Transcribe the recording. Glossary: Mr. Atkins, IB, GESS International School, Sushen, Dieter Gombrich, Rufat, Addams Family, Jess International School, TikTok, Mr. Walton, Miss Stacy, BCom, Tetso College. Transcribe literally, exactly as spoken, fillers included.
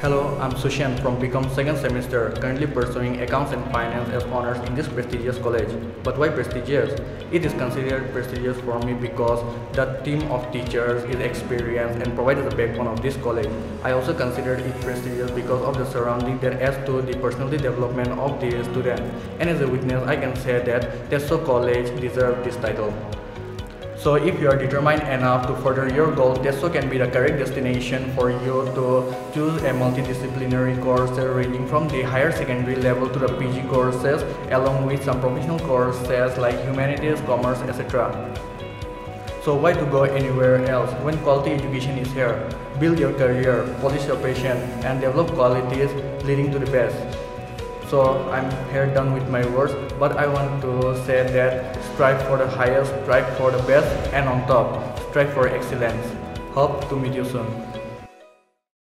Hello, I'm Sushen from BCom second semester, currently pursuing Accounts and Finance as honors in this prestigious college. But why prestigious? It is considered prestigious for me because the team of teachers is experienced and provides the backbone of this college. I also consider it prestigious because of the surrounding that adds to the personality development of the student. And as a witness, I can say that Tetso College deserves this title. So if you are determined enough to further your goal, Tetso can be the correct destination for you to choose a multidisciplinary course ranging from the higher secondary level to the P G courses, along with some professional courses like humanities, commerce, et cetera. So why to go anywhere else when quality education is here? Build your career, polish your passion, and develop qualities leading to the best. So I'm here done with my words, but I want to say that strive for the highest, strive for the best, and on top, strive for excellence. Hope to meet you soon.